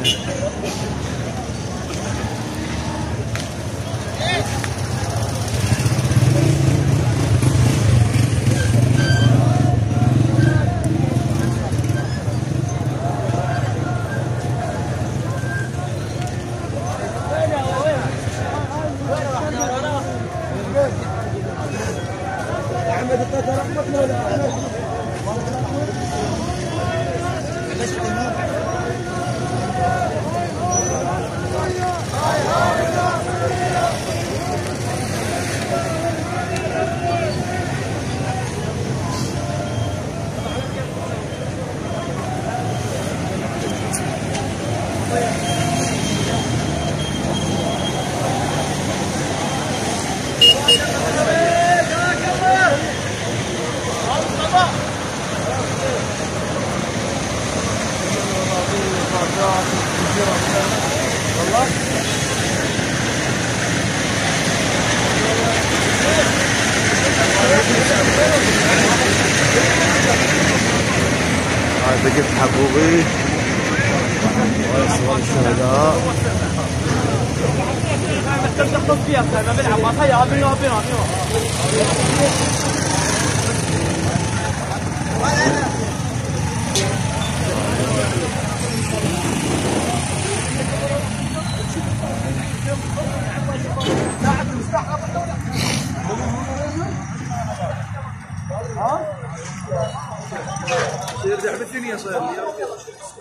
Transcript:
هذا قلت حبوبي ويصور الشهداء. ها؟ يرجع بالدنيا صاير لي.